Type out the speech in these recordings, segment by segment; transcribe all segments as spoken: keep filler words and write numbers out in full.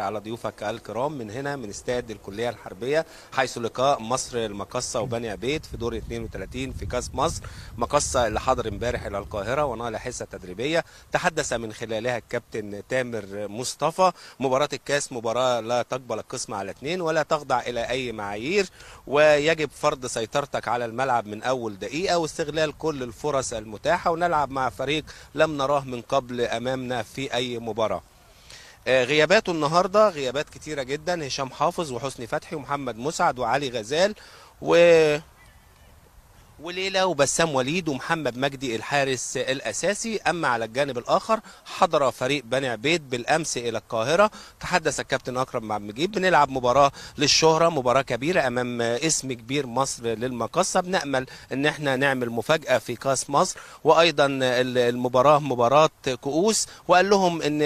على ضيوفك الكرام من هنا من استاد الكلية الحربية، حيث لقاء مصر للمقاصة وبني عبيد في دور اثنين وثلاثين في كاس مصر. مقاصة اللي حضر امبارح الى القاهرة ونال حصة تدريبية تحدث من خلالها الكابتن تامر مصطفى. مباراة الكاس مباراة لا تقبل القسم على اثنين ولا تخضع الى اي معايير، ويجب فرض سيطرتك على الملعب من اول دقيقة واستغلال كل الفرص المتاحة، ونلعب مع فريق لم نراه من قبل امامنا في اي مباراة. غياباته النهارده غيابات كتيره جدا، هشام حافظ وحسني فتحي ومحمد مسعد وعلي غزال و وليلى وبسام وليد ومحمد مجدي الحارس الاساسي. اما على الجانب الاخر حضر فريق بني عبيد بالامس الى القاهره، تحدث الكابتن اكرم مع مجيب: بنلعب مباراه للشهره، مباراه كبيره امام اسم كبير مصر للمقاصه، بنامل ان احنا نعمل مفاجاه في كاس مصر، وايضا المباراه مباراه كؤوس، وقال لهم ان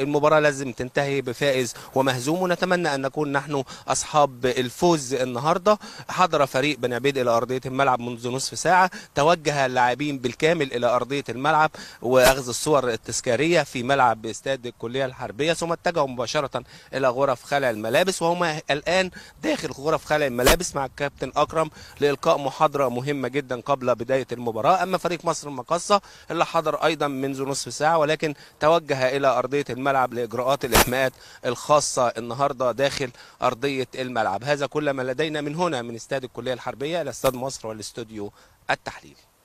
المباراه لازم تنتهي بفائز ومهزوم، ونتمنى ان نكون نحن اصحاب الفوز النهارده. حضر فريق بني عبيد الى ارضيه الملعب منذ نصف ساعة، توجه اللاعبين بالكامل إلى أرضية الملعب وأخذ الصور التذكارية في ملعب استاد الكلية الحربية، ثم اتجهوا مباشرة إلى غرف خلع الملابس، وهم الآن داخل غرف خلع الملابس مع الكابتن أكرم لإلقاء محاضرة مهمة جدا قبل بداية المباراة. أما فريق مصر المقاصة اللي حضر أيضا منذ نصف ساعة، ولكن توجه إلى أرضية الملعب لإجراءات الإحماءات الخاصة النهاردة داخل أرضية الملعب. هذا كل ما لدينا من هنا من استاد الكلية الحربية. إلى استاد مصر والاستوديو التحليل.